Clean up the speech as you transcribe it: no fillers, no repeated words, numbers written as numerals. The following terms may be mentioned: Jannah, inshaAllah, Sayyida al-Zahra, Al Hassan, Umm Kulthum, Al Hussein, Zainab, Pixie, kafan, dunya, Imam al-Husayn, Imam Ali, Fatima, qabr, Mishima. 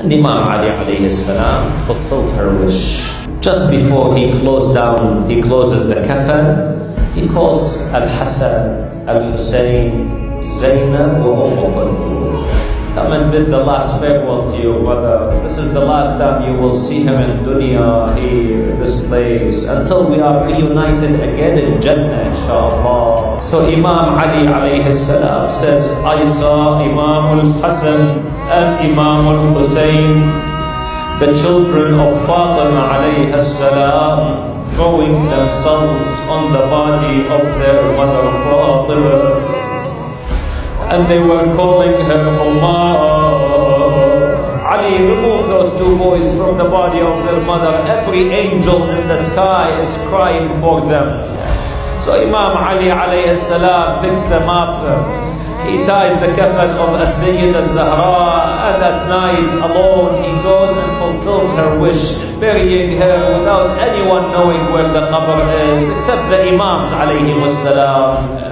And Imam Ali alayhi salam fulfilled her wish. Just before he closes the kafan, he calls Al Hassan, Al Hussein, Zainab, Umm Kulthum. Come and bid the last farewell to your brother. This is the last time you will see him in dunya, here, this place, until we are reunited again in Jannah, inshaAllah. So Imam Ali alayhi salam says, I saw Imam al Hassan and Imam al-Husayn, the children of Fatima alayhi salam, throwing themselves on the body of their mother Fatima, and they were calling her Ummah. Ali, remove those two boys from the body of their mother. Every angel in the sky is crying for them. So Imam Ali alayhi salam picks them up. He ties the kafan of Sayyida al-Zahra, and at night alone he goes and fulfills her wish, burying her without anyone knowing where the qabr is, except the Imams alayhi wassalam.